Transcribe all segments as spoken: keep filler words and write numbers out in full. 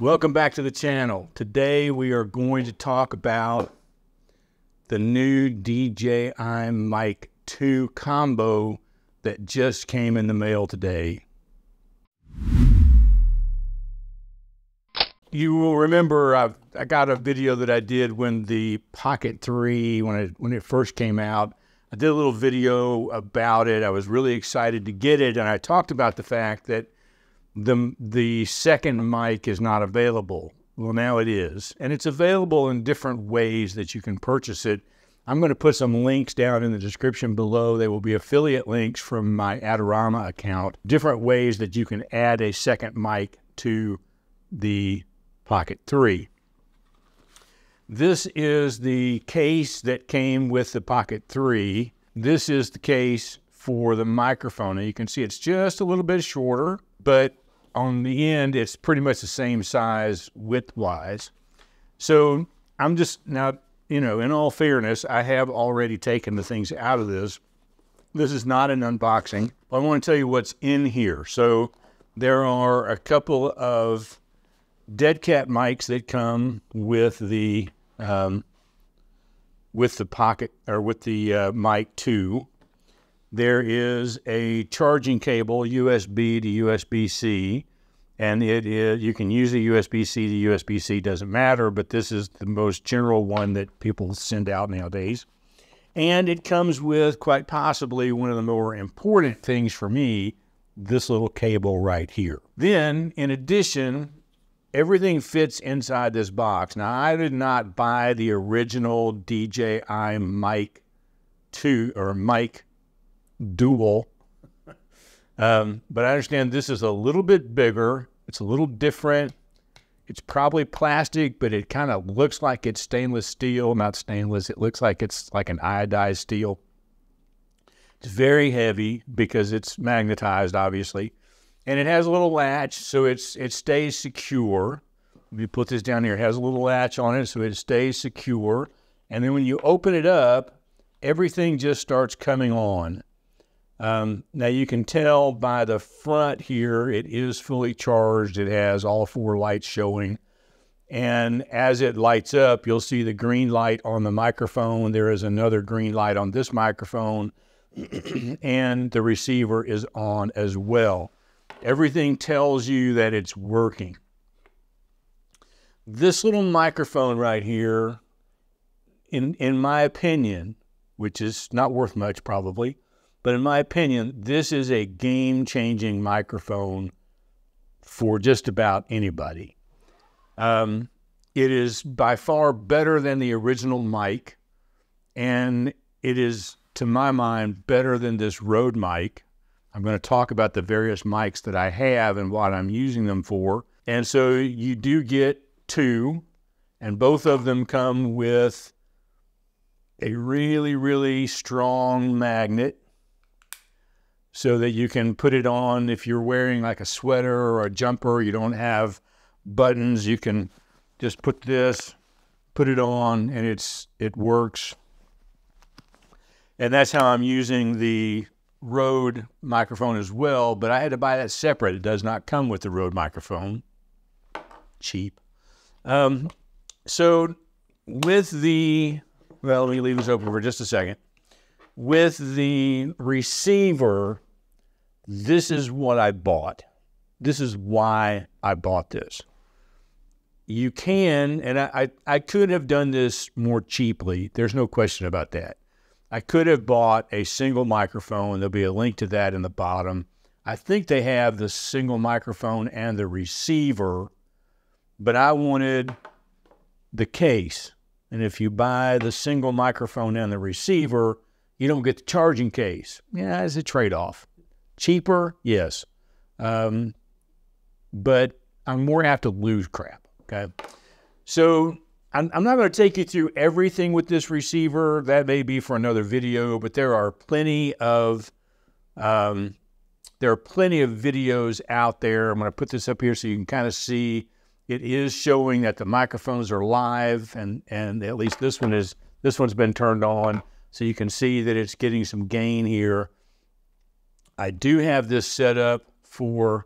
Welcome back to the channel. Today we are going to talk about the new D J I Mic two combo that just came in the mail today. You will remember I've, I got a video that I did when the Pocket three, when it, when it first came out. I did a little video about it. I was really excited to get it, and I talked about the fact that the, the second mic is not available. Well, now it is, and it's available in different ways that you can purchase it. I'm going to put some links down in the description below. They will be affiliate links from my Adorama account, different ways that you can add a second mic to the Pocket three. This is the case that came with the Pocket three. This is the case for the microphone. Now you can see it's just a little bit shorter, but on the end, it's pretty much the same size width-wise. So I'm just, now, you know, in all fairness, I have already taken the things out of this. This is not an unboxing. I want to tell you what's in here. So there are a couple of dead cat mics that come with the Um, with the pocket or with the uh, Mic two. There is a charging cable, U S B to U S B C, and it is, you can use the U S B C to U S B C, doesn't matter, but this is the most general one that people send out nowadays. And it comes with, quite possibly, one of the more important things for me, this little cable right here. Then, in addition, everything fits inside this box. Now, I did not buy the original D J I Mic two or Mic Dual, um, but I understand this is a little bit bigger. It's a little different. It's probably plastic, but it kind of looks like it's stainless steel, not stainless. It looks like it's like an iodized steel. It's very heavy because it's magnetized, obviously. And it has a little latch, so it's it stays secure. If you put this down here, it has a little latch on it, so it stays secure. And then when you open it up, everything just starts coming on. Um, now you can tell by the front here, it is fully charged. It has all four lights showing. And as it lights up, you'll see the green light on the microphone. There is another green light on this microphone, and the receiver is on as well. Everything tells you that it's working. This little microphone right here, in, in my opinion, which is not worth much probably, but in my opinion, this is a game-changing microphone for just about anybody. Um, it is by far better than the original mic, and it is, to my mind, better than this Rode mic. I'm going to talk about the various mics that I have and what I'm using them for. And so you do get two, and both of them come with a really, really strong magnet so that you can put it on if you're wearing like a sweater or a jumper, you don't have buttons, you can just put this, put it on, and it's it works. And that's how I'm using the Rode microphone as well, but I had to buy that separate. It does not come with the Rode microphone. Cheap. Um, so with the, well, let me leave this open for just a second. With the receiver, this is what I bought. This is why I bought this. You can, and I, I, I could have done this more cheaply. There's no question about that. I could have bought a single microphone. There'll be a link to that in the bottom. I think they have the single microphone and the receiver, but I wanted the case. And if you buy the single microphone and the receiver, you don't get the charging case. Yeah, it's a trade-off. Cheaper, yes. Um, but I'm more apt to lose crap, okay? So I'm not going to take you through everything with this receiver. That may be for another video, but there are plenty of um, there are plenty of videos out there. I'm going to put this up here so you can kind of see. It is showing that the microphones are live, and and at least this one is. This one's been turned on, so you can see that it's getting some gain here. I do have this set up for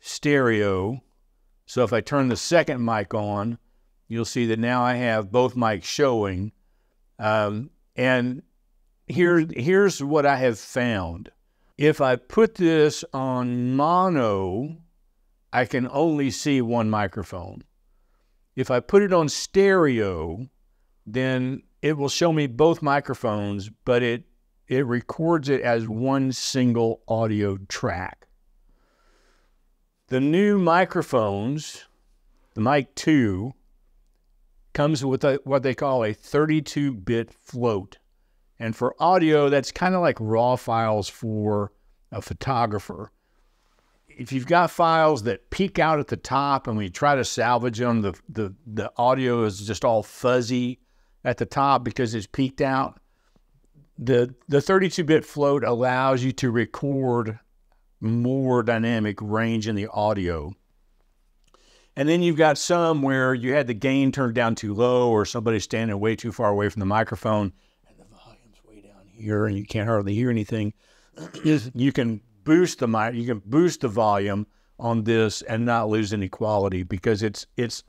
stereo. So if I turn the second mic on, you'll see that now I have both mics showing. Um, and here, here's what I have found. If I put this on mono, I can only see one microphone. If I put it on stereo, then it will show me both microphones, but it, it records it as one single audio track. The new microphones, the Mic two, comes with a, what they call a thirty-two bit float. And for audio, that's kind of like raw files for a photographer. If you've got files that peak out at the top and we try to salvage them, the, the, the audio is just all fuzzy at the top because it's peaked out. The thirty-two bit float allows you to record more dynamic range in the audio. And then you've got some where you had the gain turned down too low or somebody's standing way too far away from the microphone and the volume's way down here and you can't hardly hear anything. You can boost the mic, you can boost the volume on this and not lose any quality because it's it's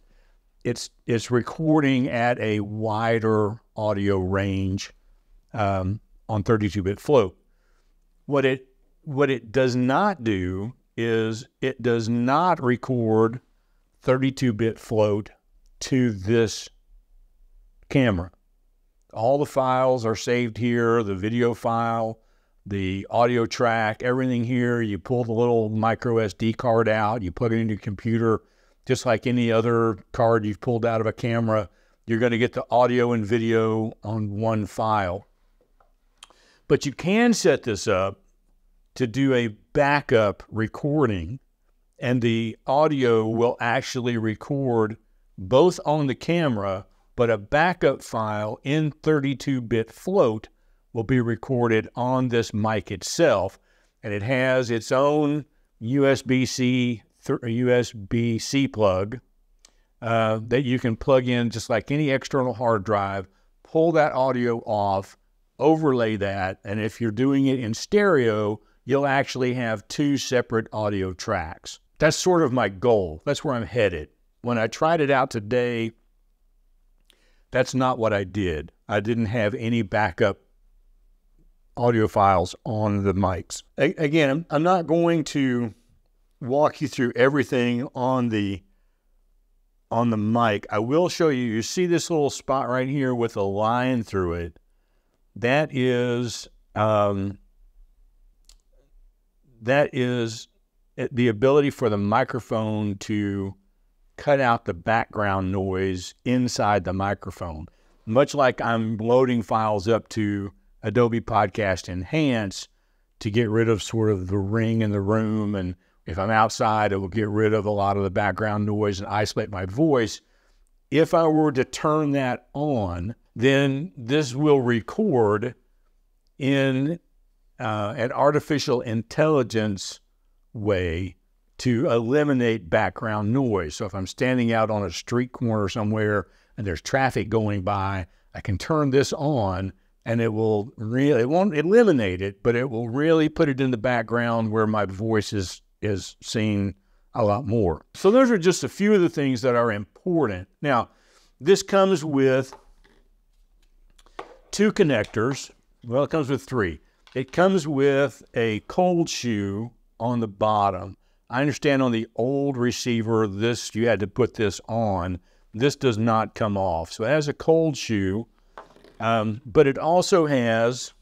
it's it's recording at a wider audio range um, on thirty-two bit float. What it what it does not do is it does not record thirty-two bit float to this camera. All the files are saved here, the video file, the audio track, everything here. You pull the little micro S D card out, you plug it into your computer, just like any other card you've pulled out of a camera, you're going to get the audio and video on one file. But you can set this up to do a backup recording, and the audio will actually record both on the camera, but a backup file in thirty-two bit float will be recorded on this mic itself, and it has its own U S B C plug uh, that you can plug in just like any external hard drive, pull that audio off, overlay that, and if you're doing it in stereo, you'll actually have two separate audio tracks. That's sort of my goal. That's where I'm headed. When I tried it out today, that's not what I did. I didn't have any backup audio files on the mics. A again, I'm not going to walk you through everything on the on the mic. I will show you, you see this little spot right here with a line through it. That is, um, that is the ability for the microphone to cut out the background noise inside the microphone. Much like I'm loading files up to Adobe Podcast Enhance to get rid of sort of the ring in the room. And if I'm outside, it will get rid of a lot of the background noise and isolate my voice. If I were to turn that on, then this will record in uh, an artificial intelligence way to eliminate background noise. So if I'm standing out on a street corner somewhere and there's traffic going by, I can turn this on and it will really, it won't eliminate it, but it will really put it in the background where my voice is, is seen a lot more. So those are just a few of the things that are important. Now, this comes with two connectors. Well, it comes with three. It comes with a cold shoe on the bottom. I understand on the old receiver, this, you had to put this on. This does not come off. So it has a cold shoe. Um, but it also has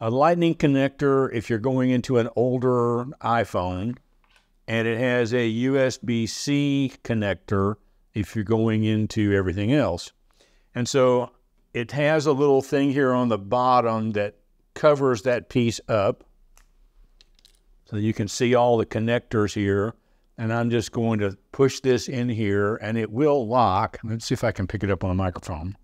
a lightning connector if you're going into an older iPhone, and it has a U S B C connector if you're going into everything else. And so it has a little thing here on the bottom that covers that piece up. So you can see all the connectors here. And I'm just going to push this in here and it will lock. Let's see if I can pick it up on the microphone.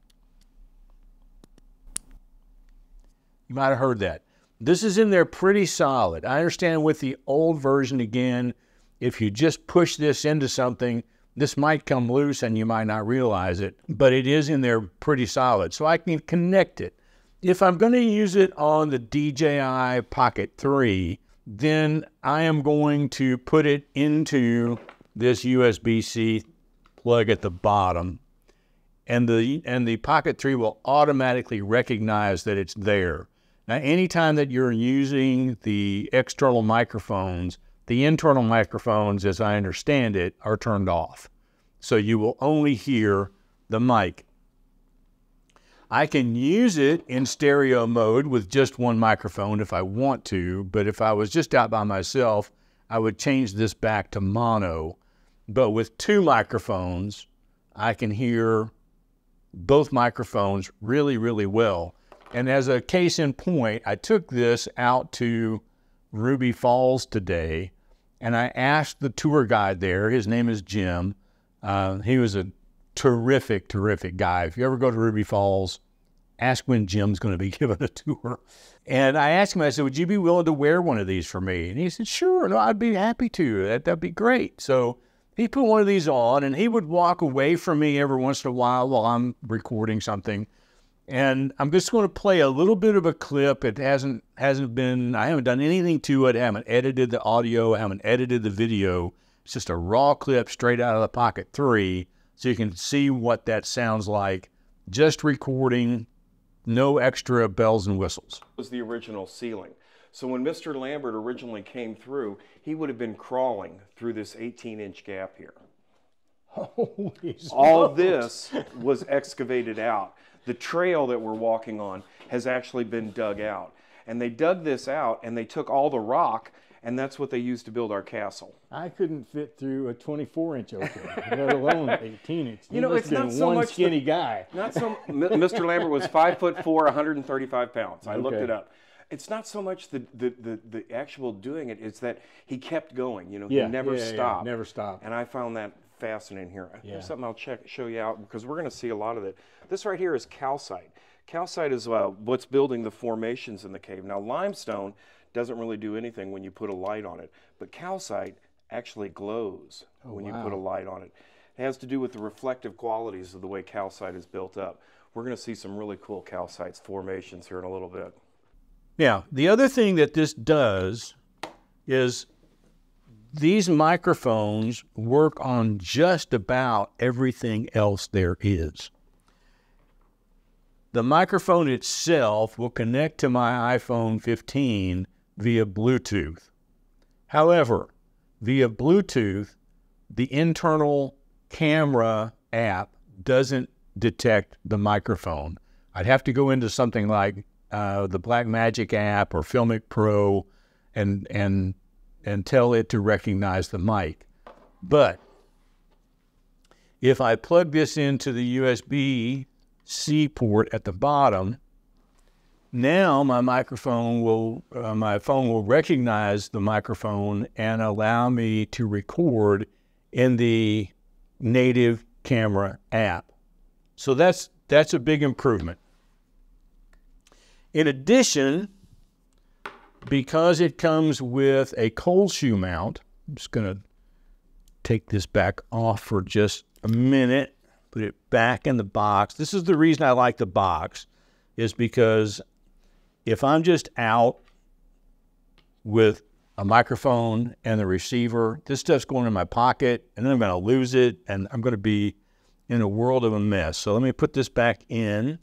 You might have heard that. This is in there pretty solid. I understand with the old version again, if you just push this into something, this might come loose and you might not realize it, but it is in there pretty solid. So I can connect it. If I'm going to use it on the D J I Pocket three, then I am going to put it into this U S B-C plug at the bottom, and the and the Pocket three will automatically recognize that it's there. Now, anytime that you're using the external microphones, the internal microphones, as I understand it, are turned off. So you will only hear the mic. I can use it in stereo mode with just one microphone if I want to, but if I was just out by myself, I would change this back to mono. But with two microphones, I can hear both microphones really, really well. And as a case in point, I took this out to Ruby Falls today, and I asked the tour guide there, his name is Jim. Uh, he was a terrific, terrific guy. If you ever go to Ruby Falls, ask when Jim's going to be giving a tour. And I asked him, I said, would you be willing to wear one of these for me? And he said, sure, no, I'd be happy to. That, that'd be great. So he put one of these on, and he would walk away from me every once in a while while I'm recording something. And I'm just going to play a little bit of a clip. It hasn't, hasn't been, I haven't done anything to it. I haven't edited the audio. I haven't edited the video. It's just a raw clip straight out of the Pocket three. So you can see what that sounds like. Just recording, no extra bells and whistles. It was the original ceiling. So when Mister Lambert originally came through, he would have been crawling through this eighteen inch gap here. Holy All smokes. This was excavated out. The trail that we're walking on has actually been dug out. And they dug this out and they took all the rock, and that's what they used to build our castle. I couldn't fit through a twenty-four inch opening, let alone eighteen inch. You, you know, it's not so one much skinny the, guy. Not so. Mister Lambert was five foot four, one hundred thirty-five pounds. I okay. looked it up. It's not so much the, the the the actual doing it; it's that he kept going. You know, yeah, he never yeah, stopped. Yeah, never stopped. And I found that fascinating here. Yeah. Here's something I'll check show you out, because we're going to see a lot of it. This right here is calcite. Calcite is uh, what's building the formations in the cave. Now, limestone doesn't really do anything when you put a light on it, but calcite actually glows oh, when wow. you put a light on it. It has to do with the reflective qualities of the way calcite is built up. We're going to see some really cool calcite formations here in a little bit. Now, the other thing that this does is these microphones work on just about everything else there is. The microphone itself will connect to my iPhone fifteen via Bluetooth. However, via Bluetooth, the internal camera app doesn't detect the microphone. I'd have to go into something like uh, the Blackmagic app or Filmic Pro and, and, and tell it to recognize the mic. But if I plug this into the U S B C port at the bottom, now my microphone will, uh, my phone will recognize the microphone and allow me to record in the native camera app. So that's, that's a big improvement. In addition, because it comes with a cold shoe mount, I'm just going to take this back off for just a minute. Put it back in the box. This is the reason I like the box, is because if I'm just out with a microphone and the receiver, this stuff's going in my pocket, and then I'm going to lose it, and I'm going to be in a world of a mess. So let me put this back in.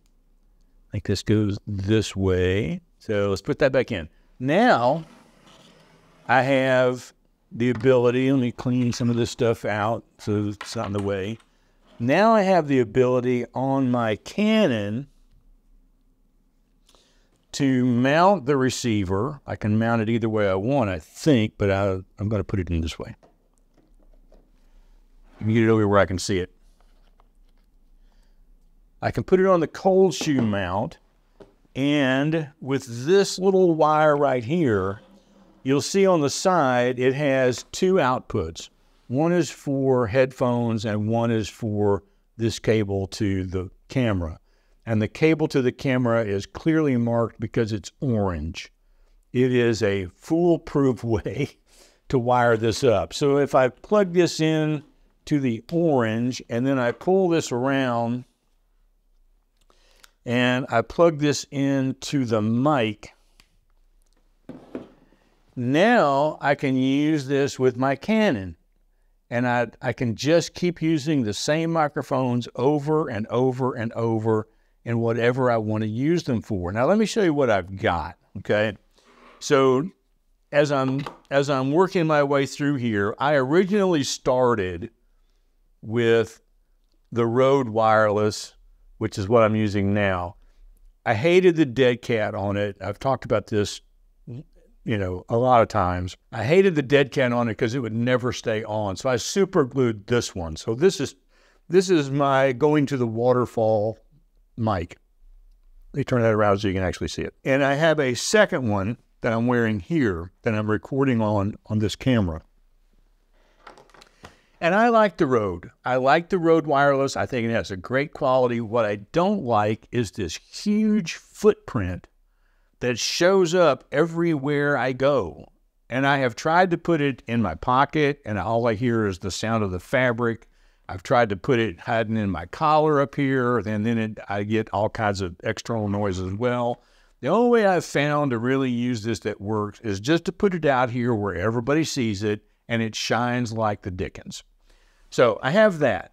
I think this goes this way. So let's put that back in. Now I have the ability, let me clean some of this stuff out so it's not in the way. Now I have the ability on my Canon to mount the receiver. I can mount it either way I want, I think, but I, I'm going to put it in this way. Let me get it over where I can see it. I can put it on the cold shoe mount, and with this little wire right here, you'll see on the side it has two outputs. One is for headphones and one is for this cable to the camera. And the cable to the camera is clearly marked because it's orange. It is a foolproof way to wire this up. So if I plug this in to the orange and then I pull this around and I plug this into the mic, Now I can use this with my Canon, and I, I can just keep using the same microphones over and over and over in whatever I want to use them for. Now let me show you what I've got, okay? So as I'm, as I'm working my way through here, I originally started with the Rode Wireless, which is what I'm using now. I hated the dead cat on it. I've talked about this, you know, a lot of times. I hated the dead cat on it because it would never stay on. So I super glued this one. So this is, this is my going to the waterfall mic. They turn that around so you can actually see it. And I have a second one that I'm wearing here that I'm recording on, on this camera. And I like the Rode. I like the Rode Wireless. I think it has a great quality. What I don't like is this huge footprint that shows up everywhere I go. And I have tried to put it in my pocket, and all I hear is the sound of the fabric. I've tried to put it hiding in my collar up here, and then it, I get all kinds of external noise as well. The only way I've found to really use this that works is just to put it out here where everybody sees it, and it shines like the dickens. So I have that.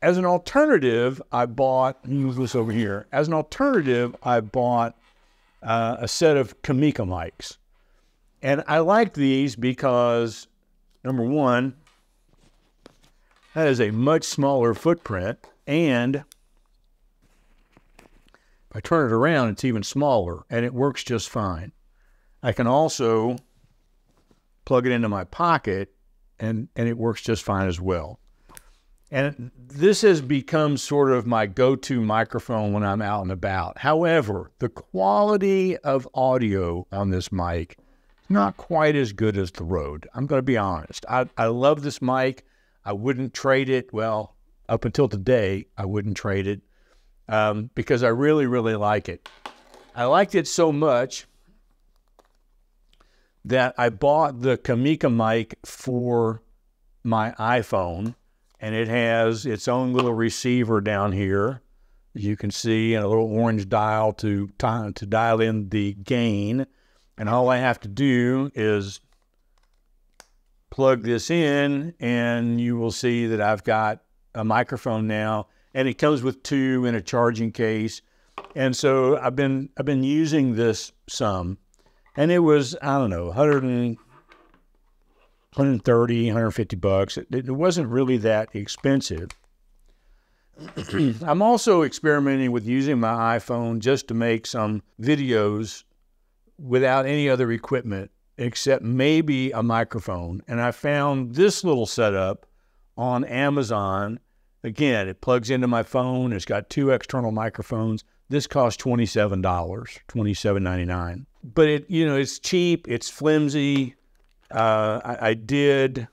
As an alternative, I bought, move this over here. As an alternative, I bought Uh, a set of Kamika mics. And I like these because, number one, that is a much smaller footprint, and if I turn it around, it's even smaller, and it works just fine. I can also plug it into my pocket, and, and it works just fine as well. And this has become sort of my go-to microphone when I'm out and about. However, the quality of audio on this mic is not quite as good as the Rode. I'm going to be honest. I, I love this mic. I wouldn't trade it. Well, up until today, I wouldn't trade it um, because I really, really like it. I liked it so much that I bought the Kamika mic for my iPhone. And it has its own little receiver down here, as you can see, and a little orange dial to, to dial in the gain. And all I have to do is plug this in, and you will see that I've got a microphone now. And it comes with two in a charging case. And so I've been, I've been using this some. And it was, I don't know, one hundred and... one hundred thirty, one hundred fifty bucks. It, it wasn't really that expensive. I'm also experimenting with using my iPhone just to make some videos without any other equipment except maybe a microphone. And I found this little setup on Amazon. Again, it plugs into my phone. It's got two external microphones. This costs twenty-seven dollars, twenty-seven ninety-nine. But it, you know, it's cheap, it's flimsy. Uh, I, I did,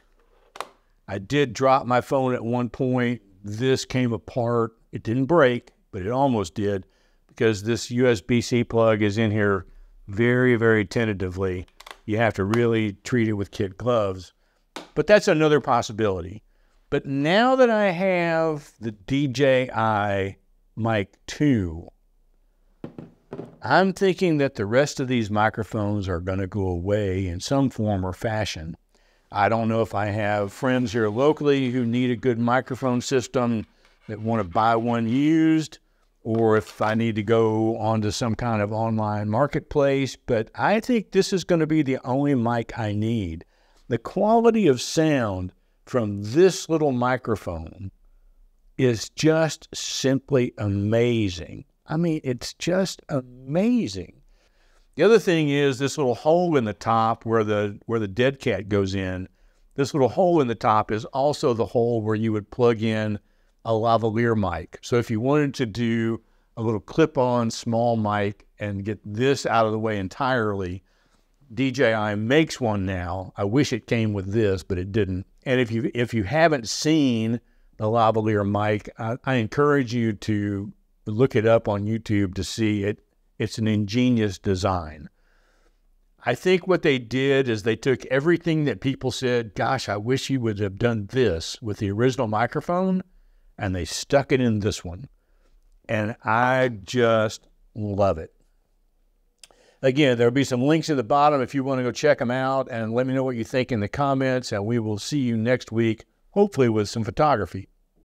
I did drop my phone at one point. This came apart. It didn't break, but it almost did because this U S B C plug is in here very, very tentatively. You have to really treat it with kid gloves, but that's another possibility. But now that I have the D J I Mic two, I'm thinking that the rest of these microphones are going to go away in some form or fashion. I don't know if I have friends here locally who need a good microphone system that want to buy one used, or if I need to go onto some kind of online marketplace, but I think this is going to be the only mic I need. The quality of sound from this little microphone is just simply amazing. I mean, it's just amazing. The other thing is this little hole in the top where the where the dead cat goes in. This little hole in the top is also the hole where you would plug in a lavalier mic. So if you wanted to do a little clip-on small mic and get this out of the way entirely, D J I makes one now. I wish it came with this, but it didn't. And if you if you haven't seen the lavalier mic, I, I encourage you to look it up on YouTube to see it. It's an ingenious design. I think what they did is they took everything that people said, gosh, I wish you would have done this with the original microphone, and they stuck it in this one. And I just love it. Again, there'll be some links at the bottom if you want to go check them out, and let me know what you think in the comments, and we will see you next week, hopefully with some photography.